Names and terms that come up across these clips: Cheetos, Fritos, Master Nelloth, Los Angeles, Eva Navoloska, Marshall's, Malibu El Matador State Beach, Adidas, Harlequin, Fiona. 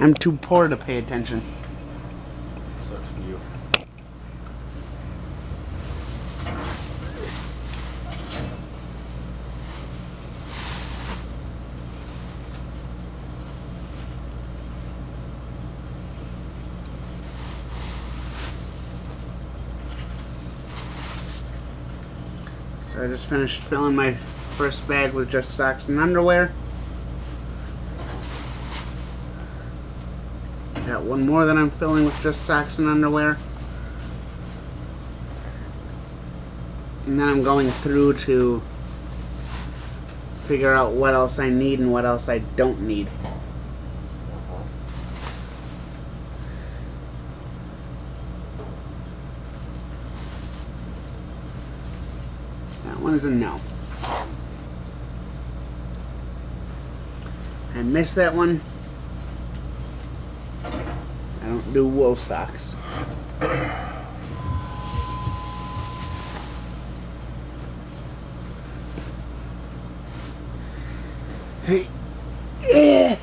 I'm too poor to pay attention. Sucks for you. So I just finished filling my first bag with just socks and underwear. Got one more that I'm filling with just socks and underwear. And then I'm going through to figure out what else I need and what else I don't need. That one is a no. I missed that one. I don't do wool socks. Hey. Yeah.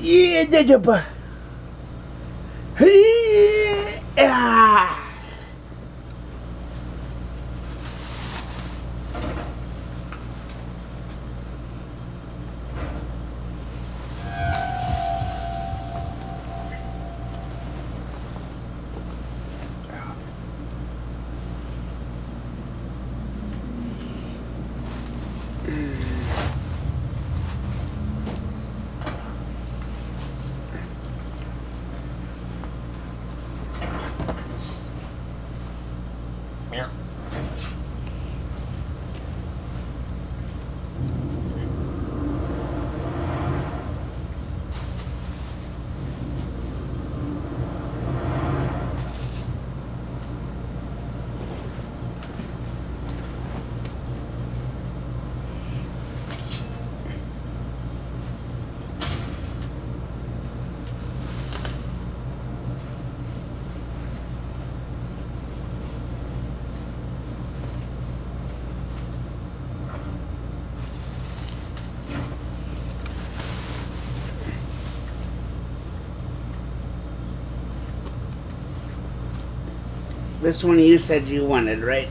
Yeah, did you buy? Yeah. This one you said you wanted, right?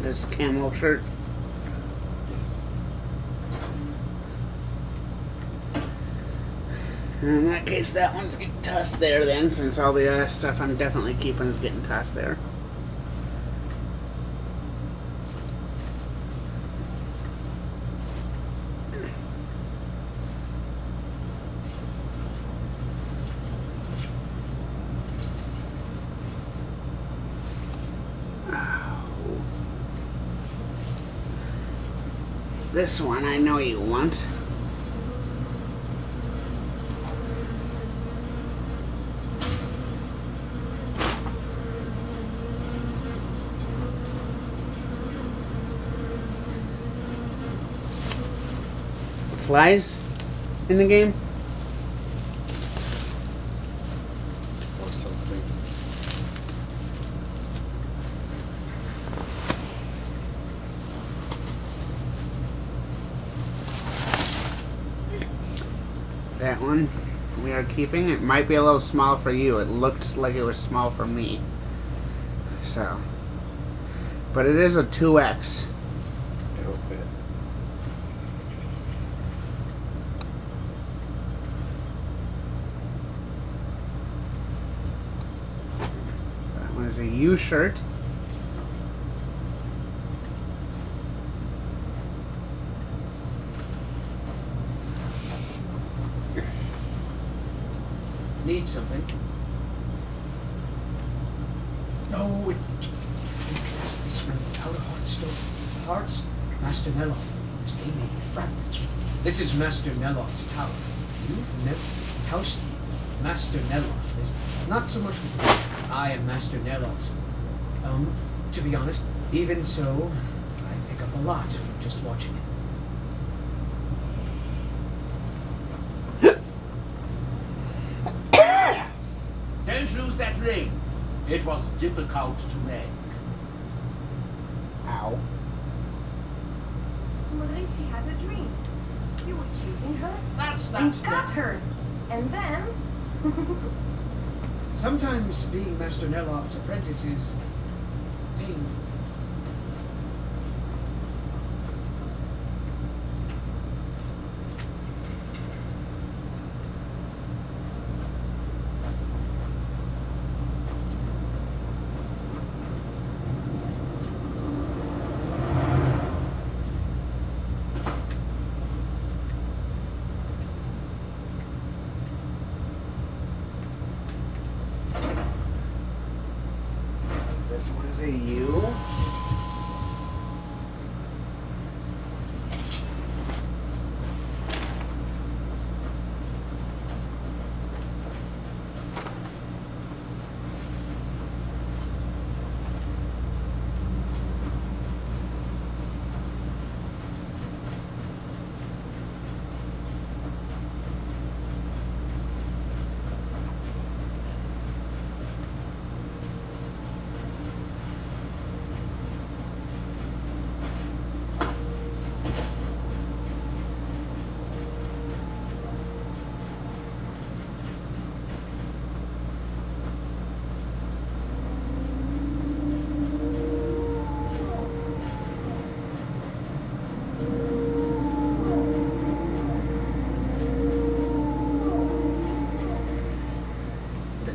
This camel shirt? Yes. In that case, that one's getting tossed there then, since all the other stuff I'm definitely keeping is getting tossed there. This one I know you want. Flies in the game? Or something. That one we are keeping. It might be a little small for you. It looked like it was small for me. So, but it is a 2X. It'll fit. That one is a U shirt. Need something. No, it interests me. How the heart stone. Hearts Master Nelloth was leaving fragments. This is Master Nelloth's tower. You've never house name. Master Nelloth is not so much. I am Master Nelloth's. To be honest, even so, I pick up a lot from just watching it. Don't lose that ring. It was difficult to make. Ow. Maurice had a dream. You were chasing her. That's got her. And then... Sometimes being Master Nelloth's apprentice is painful.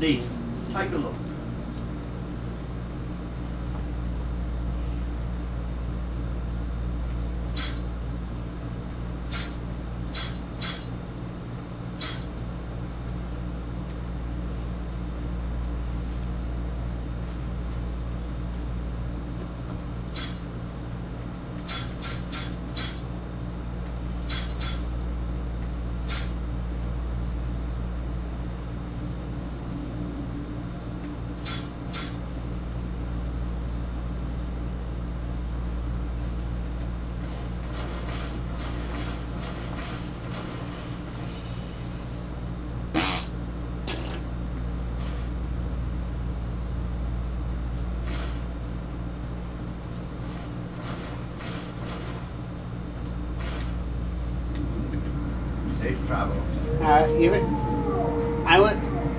Please, take a look.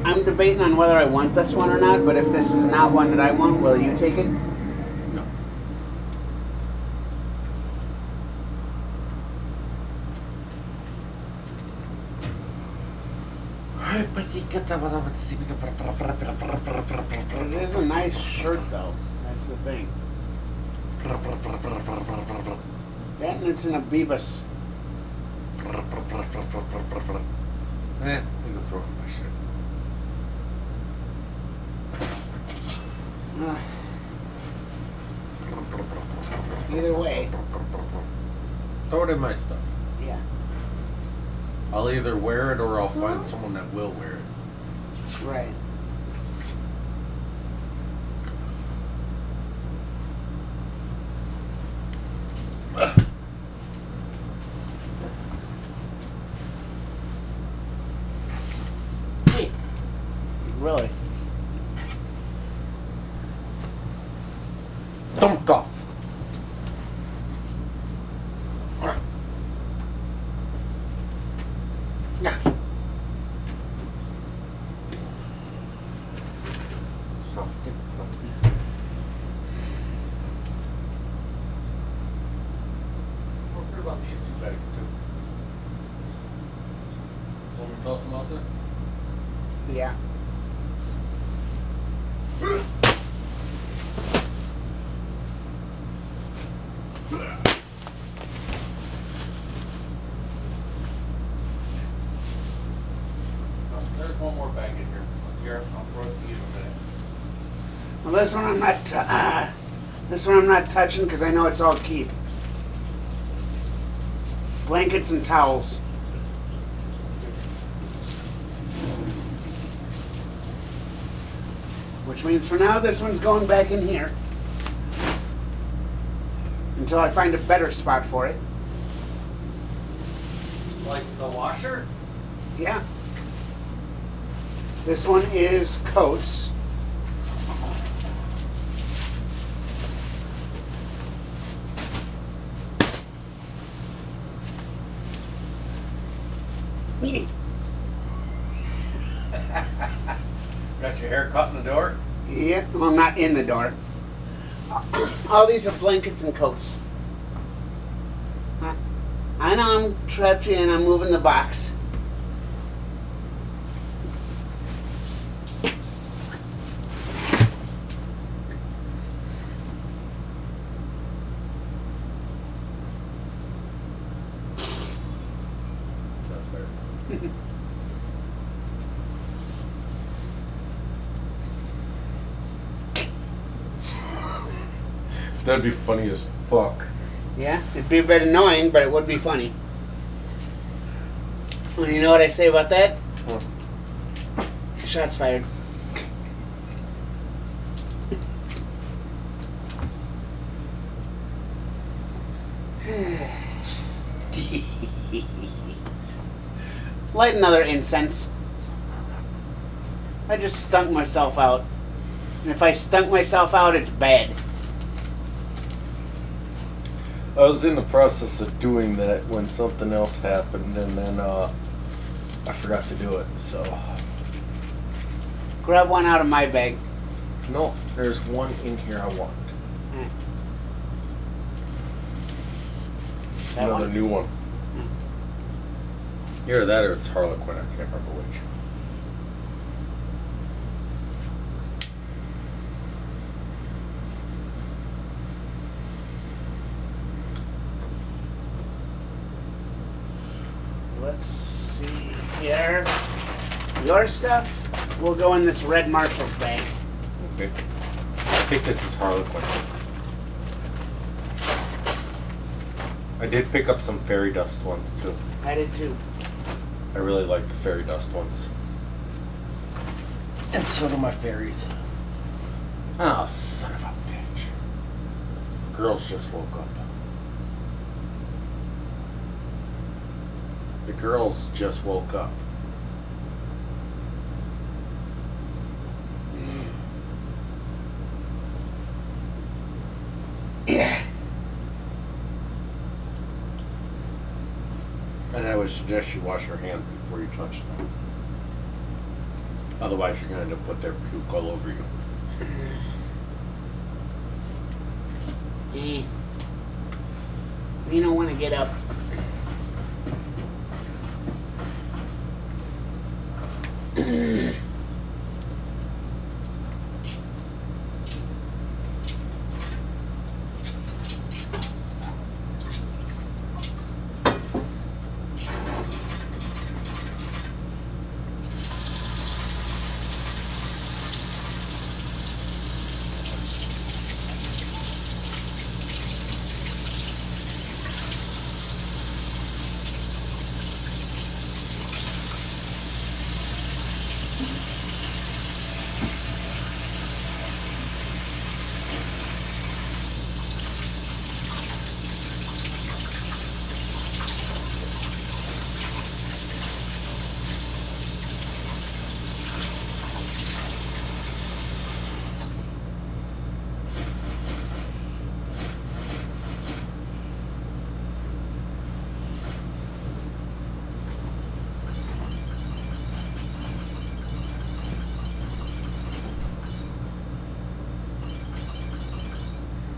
I'm debating on whether I want this one or not, but if this is not one that I want, will you take it? No. It is a nice shirt, though. That's the thing. That and it's an Adidas. Eh, I'm gonna throw in my shirt. Either way. Throw it in my stuff. Yeah. I'll either wear it or I'll find someone that will wear it. Right. Really? Don't go. This one I'm not touching because I know it's all keep. blankets and towels. Which means for now this one's going back in here until I find a better spot for it. Like the washer? Yeah. This one is coats. Got your hair cut in the door? Yeah, well, not in the door. All these are blankets and coats. I know I'm trapped here and I'm moving the box. That'd be funny as fuck. Yeah, it'd be a bit annoying, but it would be funny. Well, you know what I say about that? Huh. Shots fired. Light another incense. I just stunk myself out. And if I stunk myself out, it's bad. I was in the process of doing that when something else happened, and then I forgot to do it, so... Grab one out of my bag. No, there's one in here I want. Mm. Another new one. Mm. Either that or it's Harlequin, I can't remember which. Let's see here. Your stuff will go in this red Marshall's bag. Okay. I think this is Harlequin. I did pick up some fairy dust ones too. I did too. I really like the fairy dust ones. And so do my fairies. Oh, son of a bitch. Girls just woke up. The girls just woke up. Yeah. And I would suggest you wash your hands before you touch them. Otherwise, you're going to put their puke all over you. You don't want to get up.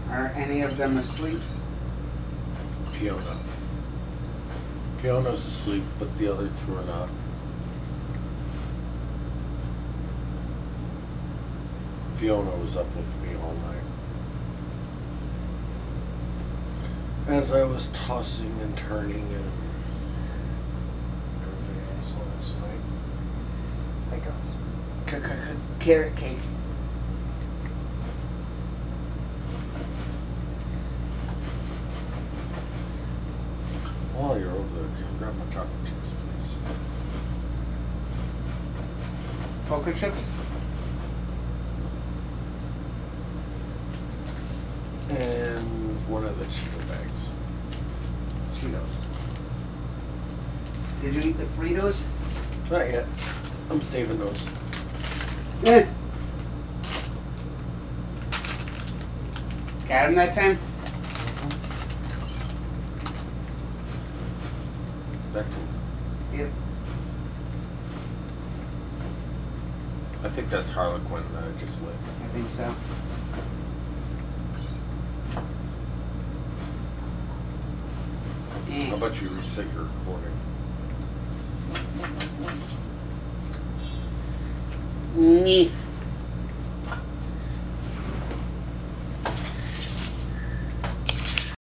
Are any of them asleep? Fiona. Fiona's asleep, but the other two are not. Fiona was up with me all night. As I was tossing and turning and everything else last night. Hey guys. Carrot cake. Oh, you're over. Grab my chocolate chips, please. Poker chips? And one of the Cheeto bags. Cheetos. Did you eat the Fritos? Not yet. I'm saving those. Yeah. Got him that time? Back to yep. I think that's Harlequin that I just lit. I think so. How about you reset your recording? Mm.